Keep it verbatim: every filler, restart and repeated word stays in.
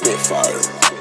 spit fire.